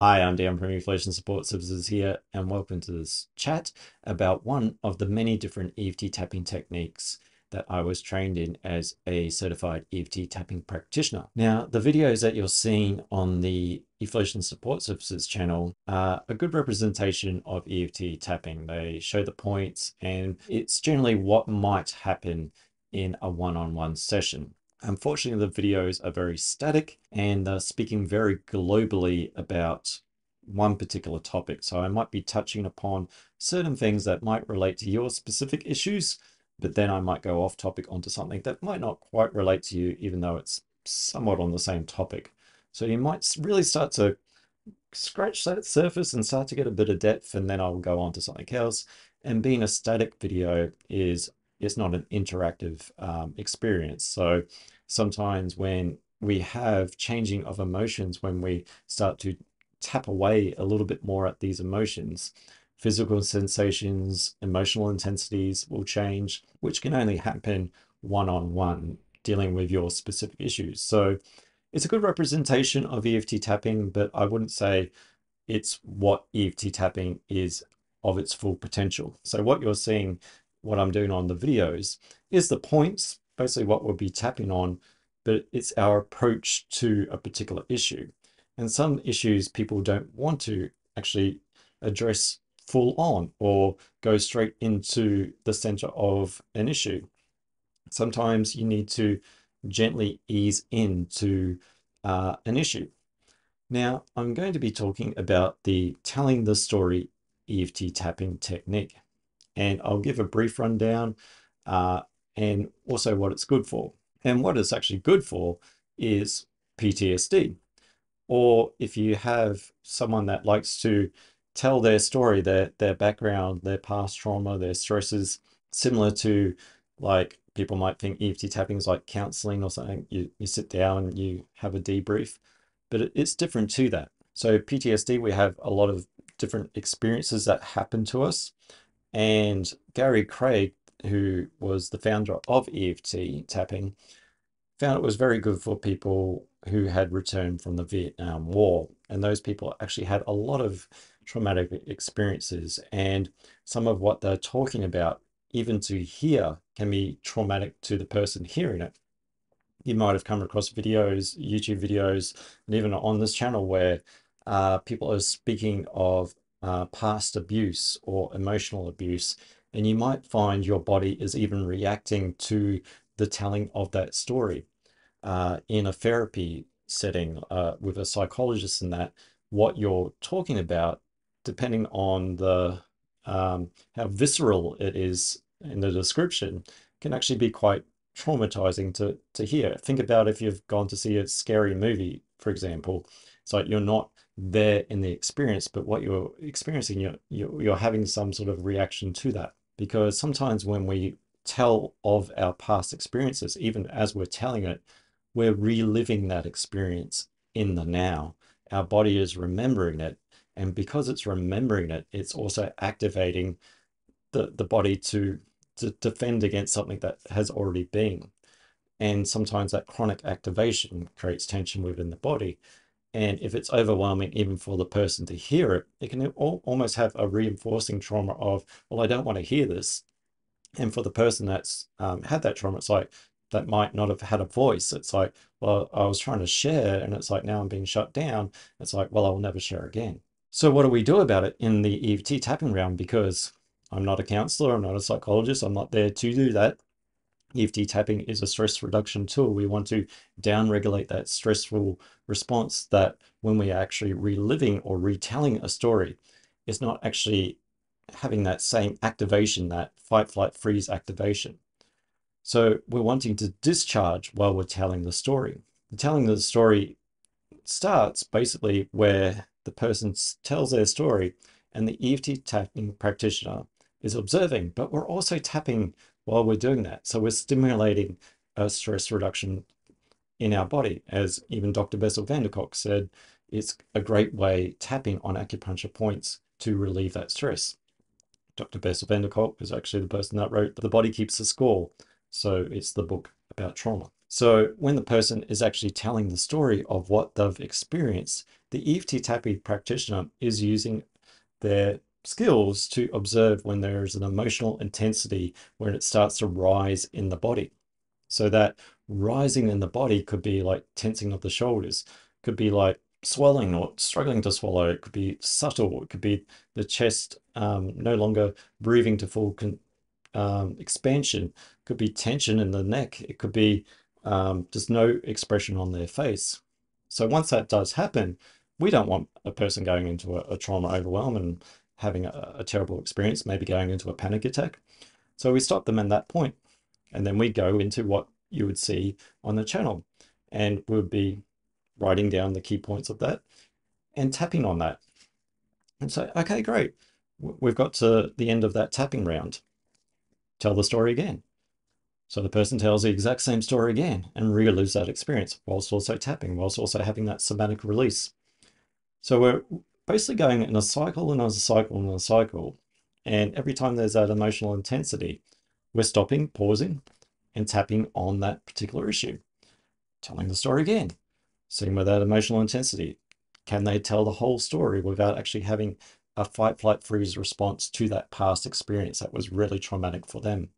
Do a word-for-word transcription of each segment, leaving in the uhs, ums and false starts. Hi, I'm Dion from Eflowtion Support Services here, and welcome to this chat about one of the many different E F T tapping techniques that I was trained in as a certified E F T tapping practitioner. Now, the videos that you're seeing on the Eflowtion Support Services channel are a good representation of E F T tapping. They show the points, and it's generally what might happen in a one-on-one session. Unfortunately, the videos are very static and they're speaking very globally about one particular topic. So I might be touching upon certain things that might relate to your specific issues, but then I might go off topic onto something that might not quite relate to you, even though it's somewhat on the same topic. So you might really start to scratch that surface and start to get a bit of depth, and then I'll go on to something else. And being a static video is it's not an interactive um, experience. So sometimes when we have changing of emotions, when we start to tap away a little bit more at these emotions, physical sensations, emotional intensities will change, which can only happen one-on-one, dealing with your specific issues. So it's a good representation of E F T tapping, but I wouldn't say it's what E F T tapping is of its full potential. So what you're seeing, what I'm doing on the videos, is the points, basically what we'll be tapping on, but it's our approach to a particular issue. And some issues people don't want to actually address full on or go straight into the center of an issue. Sometimes you need to gently ease into uh, an issue. Now, I'm going to be talking about the telling the story E F T tapping technique. And I'll give a brief rundown uh, and also what it's good for. And what it's actually good for is P T S D. Or if you have someone that likes to tell their story, their, their background, their past trauma, their stresses, similar to, like, people might think E F T tapping is like counseling or something. You, you sit down and you have a debrief, but it, it's different to that. So P T S D, we have a lot of different experiences that happen to us. And Gary Craig, who was the founder of E F T tapping, found it was very good for people who had returned from the Vietnam War. And those people actually had a lot of traumatic experiences. And some of what they're talking about, even to hear, can be traumatic to the person hearing it. You might have come across videos, YouTube videos, and even on this channel where uh, people are speaking of Uh, past abuse or emotional abuse, and you might find your body is even reacting to the telling of that story. Uh, in a therapy setting uh, with a psychologist, and that what you're talking about, depending on the um, how visceral it is in the description, can actually be quite traumatizing to, to hear. Think about if you've gone to see a scary movie, for example. It's like you're not there in the experience, but what you're experiencing, you're, you're you're having some sort of reaction to that. Because sometimes when we tell of our past experiences, even as we're telling it, we're reliving that experience in the now. Our body is remembering it, and because it's remembering it, it's also activating the the body to to defend against something that has already been. And sometimes that chronic activation creates tension within the body. And if it's overwhelming, even for the person to hear it, it can al almost have a reinforcing trauma of, well, I don't want to hear this. And for the person that's um, had that trauma, it's like, that might not have had a voice. It's like, well, I was trying to share, and it's like, now I'm being shut down. It's like, well, I'll never share again. So what do we do about it in the E F T tapping realm? Because I'm not a counselor, I'm not a psychologist, I'm not there to do that. E F T tapping is a stress reduction tool. We want to downregulate that stressful response, that when we are actually reliving or retelling a story, it's not actually having that same activation, that fight, flight, freeze activation. So we're wanting to discharge while we're telling the story. The telling of the story starts basically where the person tells their story and the E F T tapping practitioner is observing, but we're also tapping while we're doing that. So we're stimulating a stress reduction in our body. As even Doctor Bessel van der Kolk said, it's a great way, tapping on acupuncture points, to relieve that stress. Doctor Bessel van der Kolk was actually the person that wrote The Body Keeps the Score. So it's the book about trauma. So when the person is actually telling the story of what they've experienced, the E F T Tappy practitioner is using their skills to observe when there is an emotional intensity, when it starts to rise in the body. So that rising in the body could be like tensing of the shoulders, could be like swelling or struggling to swallow. It could be subtle. It could be the chest um, no longer breathing to full con um, expansion. It could be tension in the neck. It could be um, just no expression on their face. So once that does happen, we don't want a person going into a, a trauma overwhelm and having a, a terrible experience, maybe going into a panic attack. So we stop them at that point, and then we go into what you would see on the channel, and we'll be writing down the key points of that and tapping on that and say, okay, great. We've got to the end of that tapping round. Tell the story again. So the person tells the exact same story again and relives that experience whilst also tapping, whilst also having that somatic release. So we're basically going in a cycle and a cycle and a cycle. And every time there's that emotional intensity, we're stopping, pausing, and tapping on that particular issue, telling the story again. Seeing with that emotional intensity, can they tell the whole story without actually having a fight, flight, freeze response to that past experience that was really traumatic for them?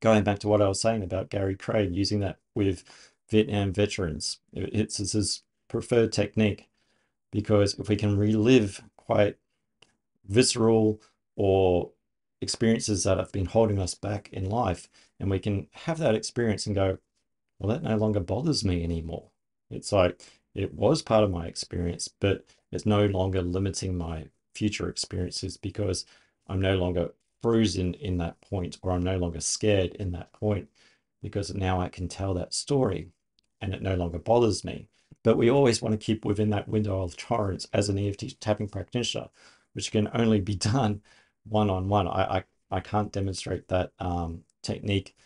Going back to what I was saying about Gary Craig using that with Vietnam veterans, it's his preferred technique, because if we can relive quite visceral or experiences that have been holding us back in life, and we can have that experience and go, well, that no longer bothers me anymore. It's like, it was part of my experience, but it's no longer limiting my future experiences, because I'm no longer frozen in that point, or I'm no longer scared in that point, because now I can tell that story and it no longer bothers me. But we always want to keep within that window of tolerance as an E F T tapping practitioner, which can only be done one-on-one. I, I, I can't demonstrate that um, technique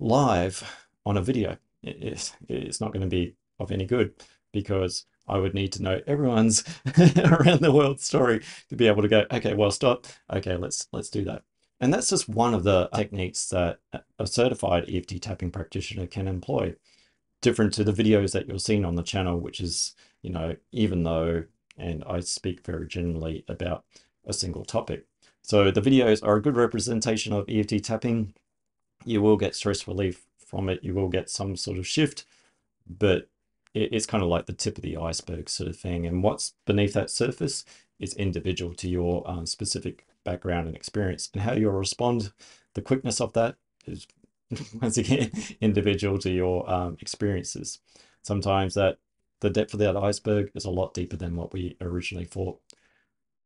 live on a video. It, it's, it's not going to be of any good, because I would need to know everyone's around the world story to be able to go, okay, well, stop. Okay, let's let's do that. And that's just one of the techniques that a certified E F T tapping practitioner can employ, different to the videos that you're seeing on the channel, which is, you know, even though, and I speak very generally about a single topic. So the videos are a good representation of E F T tapping. You will get stress relief from it. You will get some sort of shift, but it's kind of like the tip of the iceberg sort of thing. And what's beneath that surface is individual to your um, specific background and experience, and how you'll respond. The quickness of that is, once again, individual to your um, experiences. Sometimes that the depth of that iceberg is a lot deeper than what we originally thought.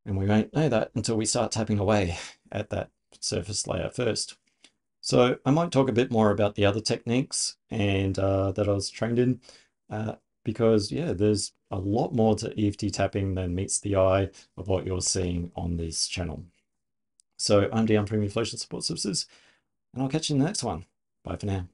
And we won't know that until we start tapping away at that surface layer first. So I might talk a bit more about the other techniques and uh, that I was trained in. Uh, because, yeah, there's a lot more to E F T tapping than meets the eye of what you're seeing on this channel. So I'm Dion from Eflowtion Support Services, and I'll catch you in the next one. Bye for now.